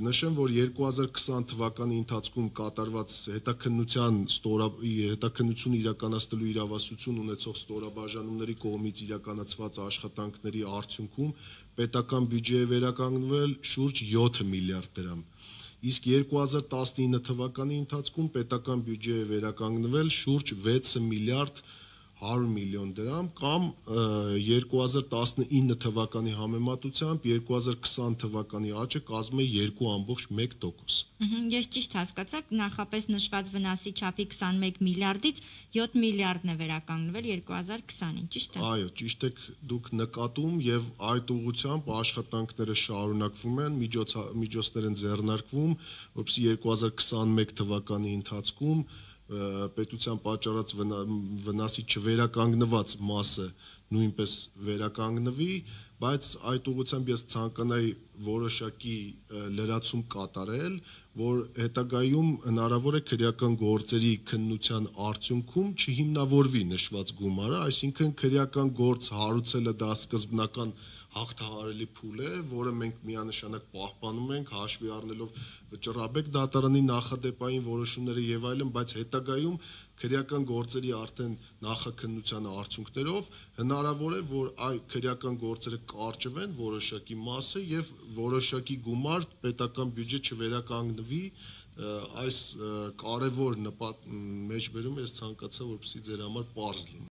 Նշեմ, որ 2020 թվականի ընթացքում կատարված հետաքննություն իրականացնելու իրավասություն ունեցող ստորաբաժանումների կողմից իրականացված աշխատանքների արդյունքում պետական բյուջեը վերականգնվել շուրջ 7 միլիարդ դրամ, իսկ 2019 թվականի ընթացքում պետական բյուջեը վերականգնվել շուրջ 6 միլիարդ 100 միլիոն դրամ կամ 2019 թվականի համեմատությամբ 2020 թվականի աճը կազմում է 2.1%։ Ես ճիշտ հասկացա, նախապես նշված վնասի չափի 21 միլիարդից 7 միլիարդն է վերականգնվել 2020-ին, ճիշտ է։ Այո, ճիշտ եք դուք նկատում, եւ այդ ուղղությամբ աշխատանքները շարունակվում են, միջոցներ են ձեռնարկվում, որպեսզի 2021 թվականի ընթացքում պետության պատճառած վնասի չվերականգնված մասը նույնպես վերականգնվի, բայց այդ ուղղությամբ ես ցանկանայի որոշակի լրացում կատարել, որ հետագայում հնարավոր է քրեական գործերի քննության արդյունքում չհիմնավորվի նշված գումարը, այսինքն քրեական գործ հարուցելը դա սկզբնական հաղթահարելի փուլ է, որը մենք միանշանակ պահպանում ենք, հաշվի առնելով Ճռաբեկ դատարանի նախադեպային որոշումները եւ այլն, բայց հետագայում քրեական գործերի արդեն նախաքննության արդյունքներով հնարավոր է, որ այդ քրեական գործերը կարճվեն որոշակի մասը եւ որոշակի գումար պետական բյուջե չվերականգնվի, այս կարեւոր մեջբերումը ես ցանկացա, որպեսզի ձեր համար պարզ լինի։